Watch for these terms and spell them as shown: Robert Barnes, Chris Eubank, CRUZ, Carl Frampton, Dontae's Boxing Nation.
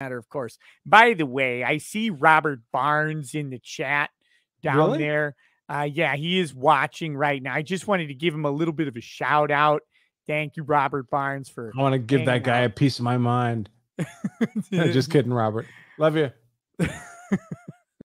matter of course. By the way, I see Robert Barnes in the chat down there. Yeah, he is watching right now. I just wanted to give him a little bit of a shout out. Thank you, Robert Barnes, for. I want to give that guy a piece of my mind. Just kidding, Robert. Love you.